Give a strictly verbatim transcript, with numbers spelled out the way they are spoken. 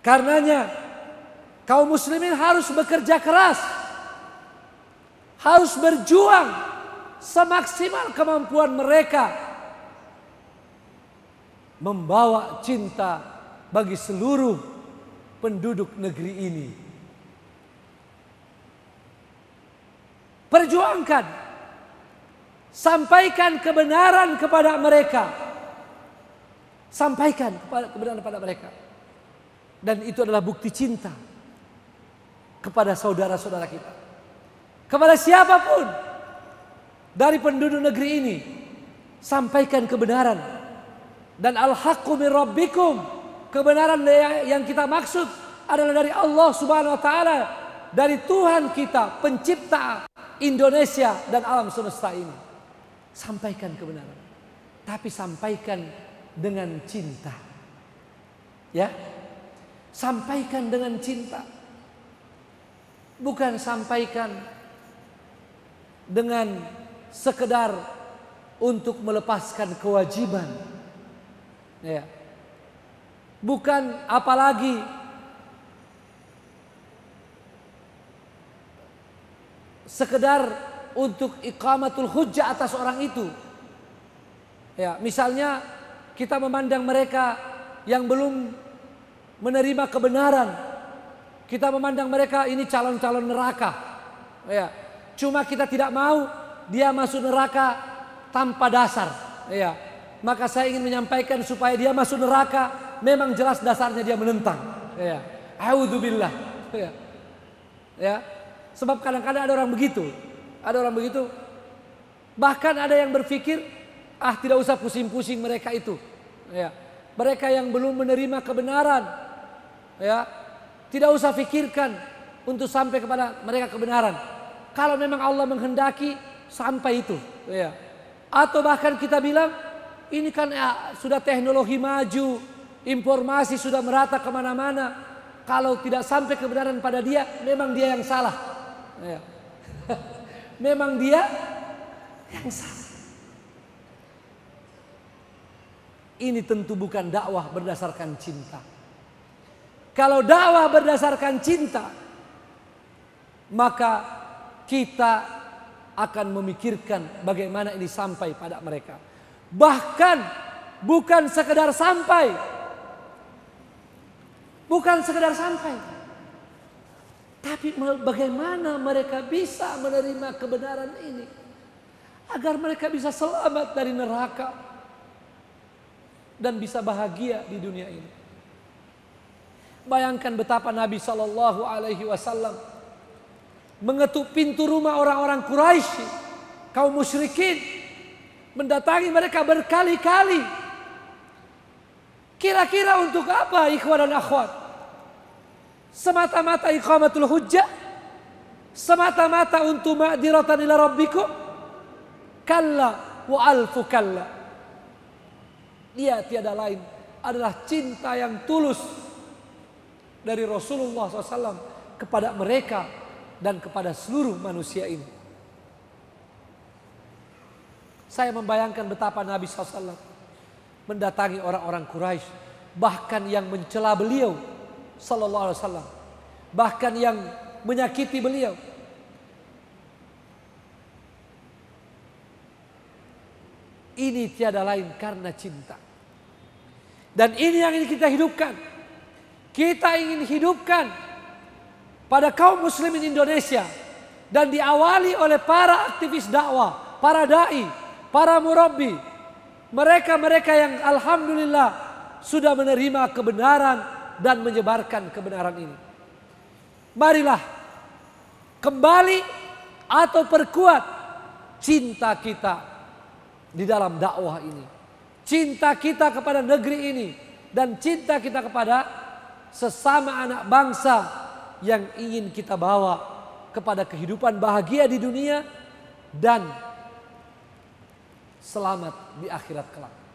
Karenanya kaum muslimin harus bekerja keras, harus berjuang semaksimal kemampuan mereka membawa cinta bagi seluruh penduduk negeri ini. Perjuangkan, sampaikan kebenaran kepada mereka, sampaikan kebenaran kepada mereka, dan itu adalah bukti cinta kepada saudara-saudara kita, kepada siapapun dari penduduk negeri ini. Sampaikan kebenaran, dan al-haqqu min rabbikum, kebenaran yang kita maksud adalah dari Allah Subhanahu wa taala, dari Tuhan kita, pencipta Indonesia dan alam semesta ini. Sampaikan kebenaran, tapi sampaikan dengan cinta. Ya, sampaikan dengan cinta, bukan sampaikan dengan sekedar untuk melepaskan kewajiban. Ya, bukan apalagi sekedar untuk iqamatul hujjah atas orang itu. Ya, misalnya kita memandang mereka yang belum menerima kebenaran, kita memandang mereka ini calon-calon neraka. Ya, cuma kita tidak mau dia masuk neraka tanpa dasar. Ya, maka saya ingin menyampaikan supaya dia masuk neraka memang jelas dasarnya dia menentang. Ya, a'udzubillah. Ya, ya. Sebab kadang-kadang ada orang begitu, ada orang begitu. Bahkan ada yang berpikir, ah tidak usah pusing-pusing mereka itu. Ya, mereka yang belum menerima kebenaran, ya tidak usah pikirkan untuk sampai kepada mereka kebenaran. Kalau memang Allah menghendaki sampai itu, ya. Atau bahkan kita bilang, ini kan ya, sudah teknologi maju, informasi sudah merata kemana-mana. Kalau tidak sampai kebenaran pada dia, memang dia yang salah. Ya. Memang dia yang salah. Ini tentu bukan dakwah berdasarkan cinta. Kalau dakwah berdasarkan cinta, maka kita akan memikirkan bagaimana ini sampai pada mereka. Bahkan bukan sekedar sampai, bukan sekedar sampai, tapi bagaimana mereka bisa menerima kebenaran ini agar mereka bisa selamat dari neraka dan bisa bahagia di dunia ini. Bayangkan betapa Nabi Shallallahu Alaihi Wasallam mengetuk pintu rumah orang-orang Quraisy, kaum musyrikin, mendatangi mereka berkali-kali. Kira-kira untuk apa, ikhwan dan akhwat? Semata-mata iqamatul hujjah, semata-mata untuk ma'diratan ila rabbikum, kalla wa alfu kalla. Dia tiada lain adalah cinta yang tulus dari Rasulullah shallallahu alaihi wasallam kepada mereka dan kepada seluruh manusia ini. Saya membayangkan betapa Nabi shallallahu alaihi wasallam mendatangi orang-orang Quraisy, bahkan yang mencela beliau Sallallahu alaihi wasallam, bahkan yang menyakiti beliau. Ini tiada lain karena cinta. Dan ini yang ingin kita hidupkan. Kita ingin hidupkan pada kaum muslimin Indonesia, dan diawali oleh para aktivis dakwah, para dai, para murabbi, mereka-mereka yang alhamdulillah sudah menerima kebenaran dan menyebarkan kebenaran ini. Marilah kembali atau perkuat cinta kita di dalam dakwah ini, cinta kita kepada negeri ini, dan cinta kita kepada sesama anak bangsa yang ingin kita bawa kepada kehidupan bahagia di dunia dan selamat di akhirat kelak.